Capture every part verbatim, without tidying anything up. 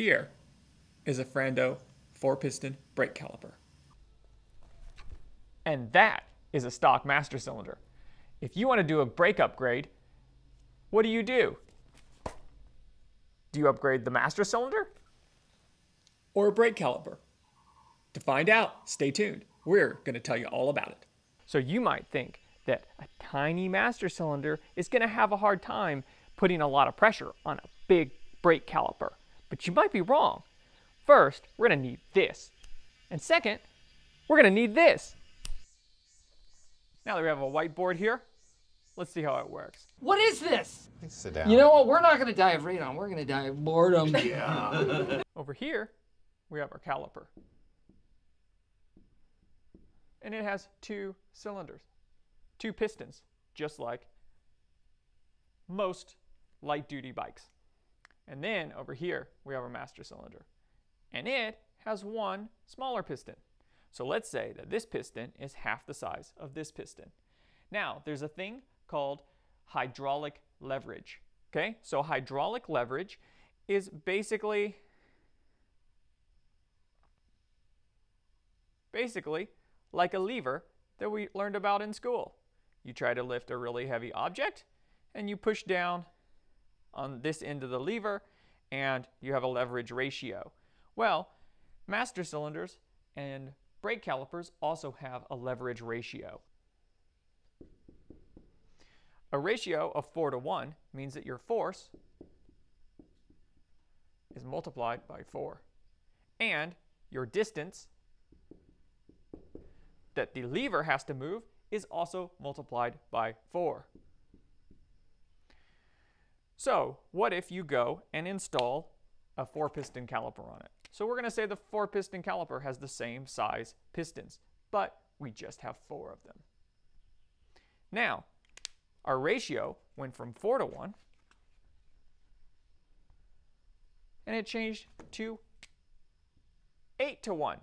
Here is a Frando four-piston brake caliper. And that is a stock master cylinder. If you want to do a brake upgrade, what do you do? Do you upgrade the master cylinder? Or a brake caliper? To find out, stay tuned. We're going to tell you all about it. So you might think that a tiny master cylinder is going to have a hard time putting a lot of pressure on a big brake caliper. But you might be wrong. First, we're going to need this. And second, we're going to need this. Now that we have a whiteboard here, let's see how it works. What is this? Let's sit down. You know what? We're not going to die of radon. We're going to die of boredom. Yeah. Over here, we have our caliper. And it has two cylinders, two pistons, just like most light-duty bikes. And then over here, we have our master cylinder. And it has one smaller piston. So let's say that this piston is half the size of this piston. Now, there's a thing called hydraulic leverage, okay? So hydraulic leverage is basically, basically like a lever that we learned about in school. You try to lift a really heavy object and you push down on this end of the lever and you have a leverage ratio. Well, master cylinders and brake calipers also have a leverage ratio. A ratio of four to one means that your force is multiplied by four. And your distance that the lever has to move is also multiplied by four. So what if you go and install a four-piston caliper on it? So we're going to say the four-piston caliper has the same size pistons, but we just have four of them. Now, our ratio went from four to one, and it changed to eight to one.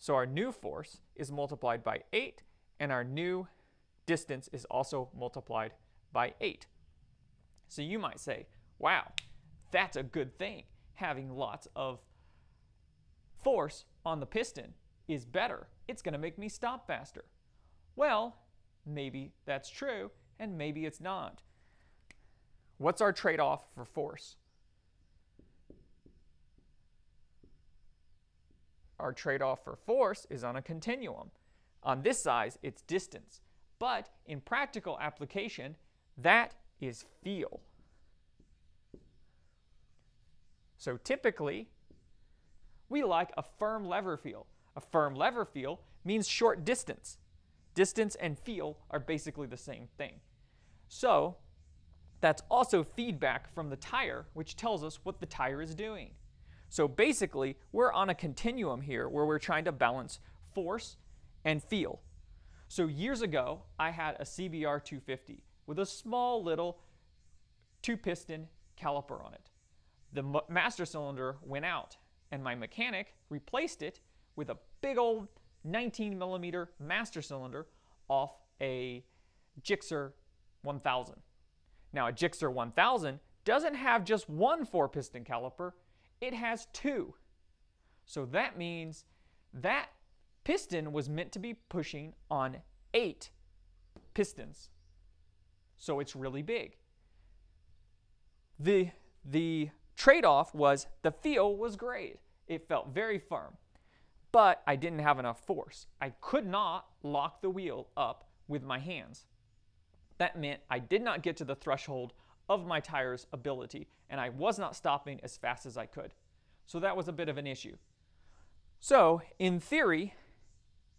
So our new force is multiplied by eight, and our new distance is also multiplied by eight. So you might say, wow, that's a good thing. Having lots of force on the piston is better. It's going to make me stop faster. Well, maybe that's true, and maybe it's not. What's our trade-off for force? Our trade-off for force is on a continuum. On this side, it's distance. But in practical application, that is feel. So typically, we like a firm lever feel. A firm lever feel means short distance. Distance and feel are basically the same thing. So that's also feedback from the tire, which tells us what the tire is doing. So basically, we're on a continuum here where we're trying to balance force and feel. So years ago, I had a C B R two fifty with a small little two-piston caliper on it. The master cylinder went out, and my mechanic replaced it with a big old nineteen millimeter master cylinder off a Gixxer one thousand. Now, a Gixxer one thousand doesn't have just one four-piston caliper. It has two. So that means that piston was meant to be pushing on eight pistons. So it's really big. The, the trade-off was the feel was great. It felt very firm. But I didn't have enough force. I could not lock the wheel up with my hands. That meant I did not get to the threshold of my tire's ability, and I was not stopping as fast as I could. So that was a bit of an issue. So in theory,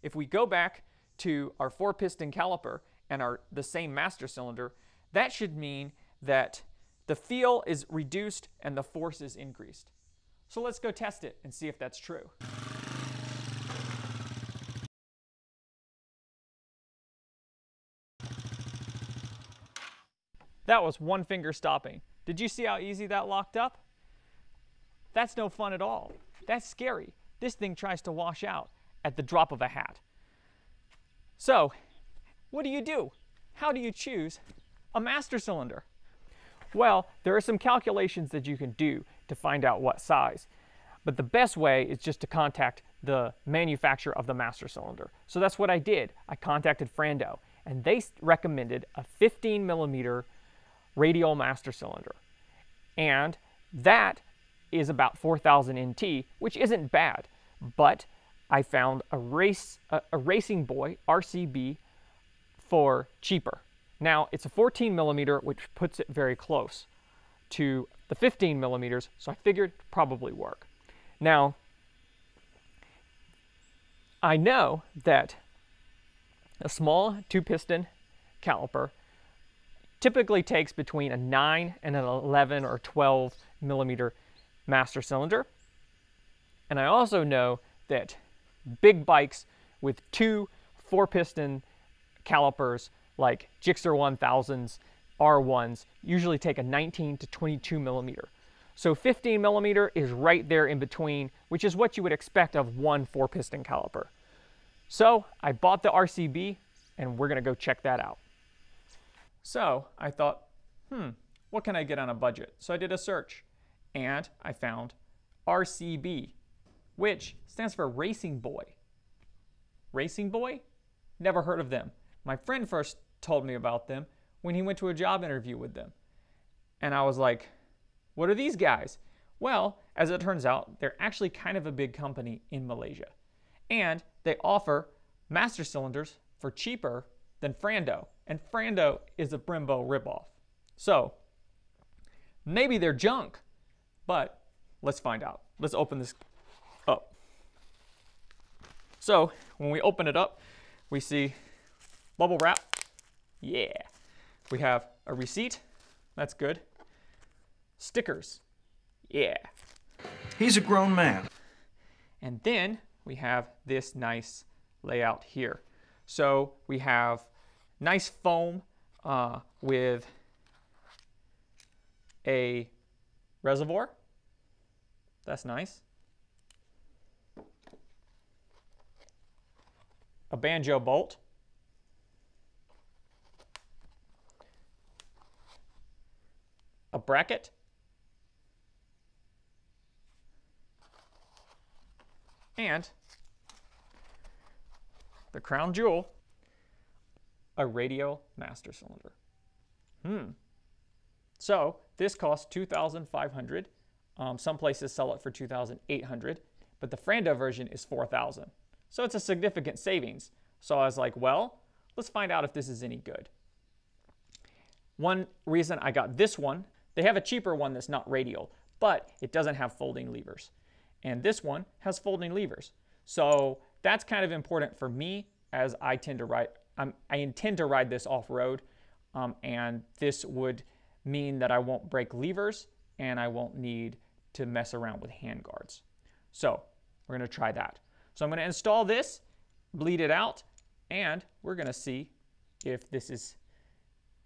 if we go back to our four-piston caliper and our the same master cylinder, that should mean that the feel is reduced and the force is increased. So let's go test it and see if that's true. That was one finger stopping. Did you see how easy that locked up? That's no fun at all. That's scary. This thing tries to wash out at the drop of a hat. So, what do you do? How do you choose a master cylinder? Well, there are some calculations that you can do to find out what size, but the best way is just to contact the manufacturer of the master cylinder. So that's what I did. I contacted Frando, and they recommended a fifteen millimeter radial master cylinder, and that is about four thousand N T, which isn't bad. But I found a race a, a Racing Boy R C B for cheaper. Now it's a fourteen millimeter, which puts it very close to the fifteen millimeters, so I figured it'd probably work. Now I know that a small two-piston caliper typically takes between a nine and an eleven or twelve millimeter master cylinder, and I also know that big bikes with two four-piston calipers like Gixxer one thousands, R ones, usually take a nineteen to twenty-two millimeter. So fifteen millimeter is right there in between, which is what you would expect of one four-piston caliper. So I bought the R C B, and we're gonna go check that out. So I thought, hmm, what can I get on a budget? So I did a search, and I found R C B, which stands for Racing Boy. Racing Boy? Never heard of them. My friend first told me about them when he went to a job interview with them. And I was like, what are these guys? Well, as it turns out, they're actually kind of a big company in Malaysia. And they offer master cylinders for cheaper than Frando. And Frando is a Brembo ripoff. So maybe they're junk, but let's find out. Let's open this up. So when we open it up, we see bubble wrap. Yeah. We have a receipt. That's good. Stickers. Yeah. He's a grown man. And then we have this nice layout here. So we have nice foam uh, with a reservoir. That's nice. A banjo bolt. A bracket, and the crown jewel, a radial master cylinder. Hmm. So this costs two thousand five hundred dollars. Um, some places sell it for two thousand eight hundred dollars, but the Frando version is four thousand dollars. So it's a significant savings. So I was like, well, let's find out if this is any good. One reason I got this one, they have a cheaper one that's not radial, but it doesn't have folding levers. And this one has folding levers. So that's kind of important for me, as I tend to ride, I'm, I intend to ride this off-road. Um, and this would mean that I won't break levers and I won't need to mess around with hand guards. So we're gonna try that. So I'm gonna install this, bleed it out, and we're gonna see if this is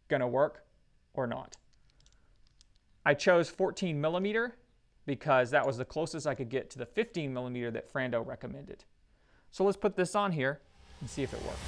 gonna work or not. I chose fourteen millimeter because that was the closest I could get to the fifteen millimeter that Frando recommended. So let's put this on here and see if it works.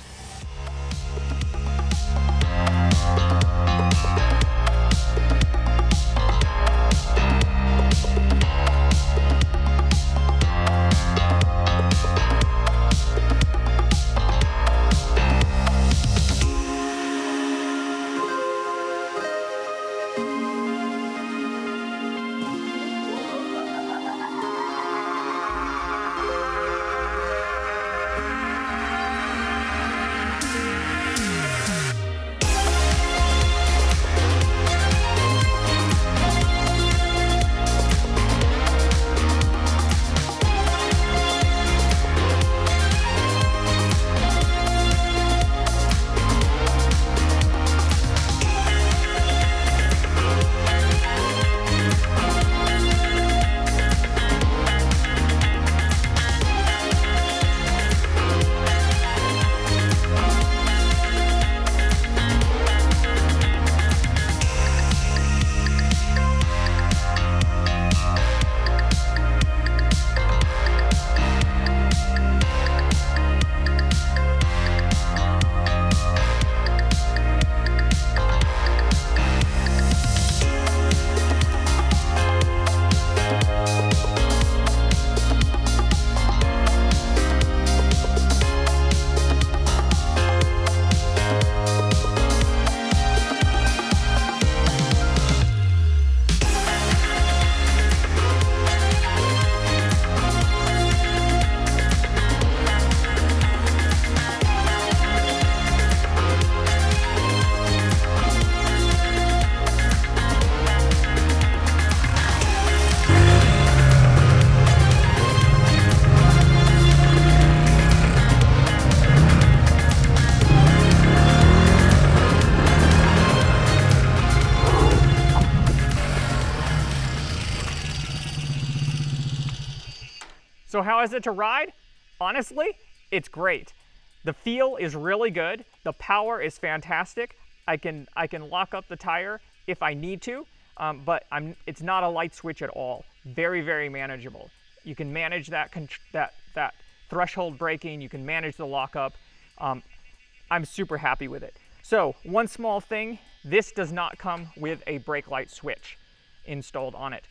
So how is it to ride? Honestly, it's great. The feel is really good. The power is fantastic. I can, I can lock up the tire if I need to, um, but I'm, it's not a light switch at all. Very, very manageable. You can manage that, that, that threshold braking. You can manage the lockup. Um, I'm super happy with it. So one small thing, this does not come with a brake light switch installed on it.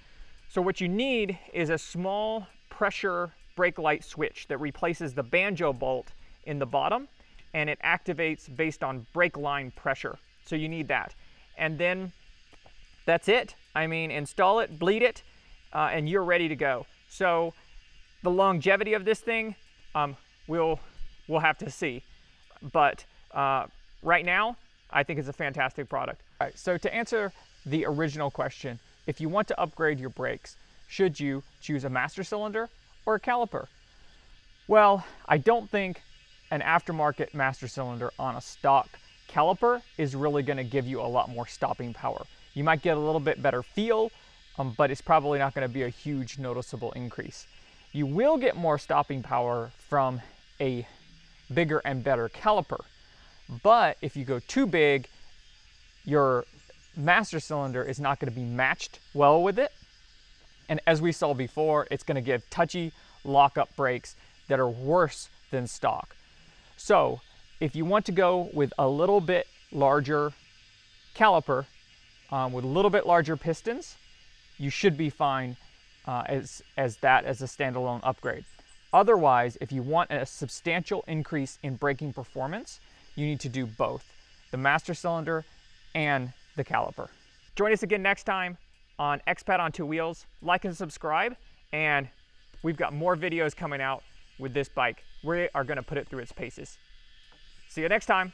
So what you need is a small pressure brake light switch that replaces the banjo bolt in the bottom, and it activates based on brake line pressure. So you need that. And then that's it. I mean, install it, bleed it, uh, and you're ready to go. So the longevity of this thing, um, we'll, we'll have to see. But uh, right now, I think it's a fantastic product. All right, so to answer the original question, if you want to upgrade your brakes, should you choose a master cylinder or a caliper? Well, I don't think an aftermarket master cylinder on a stock caliper is really going to give you a lot more stopping power. You might get a little bit better feel, um, but it's probably not going to be a huge noticeable increase. You will get more stopping power from a bigger and better caliper, but if you go too big, your master cylinder is not going to be matched well with it. And as we saw before, it's going to give touchy lockup brakes that are worse than stock. So if you want to go with a little bit larger caliper, um, with a little bit larger pistons, you should be fine uh, as, as that as a standalone upgrade. Otherwise, if you want a substantial increase in braking performance, you need to do both, the master cylinder and the caliper. Join us again next time on Expat on Two Wheels. Like and subscribe, and we've got more videos coming out with this bike. We are going to put it through its paces. See you next time.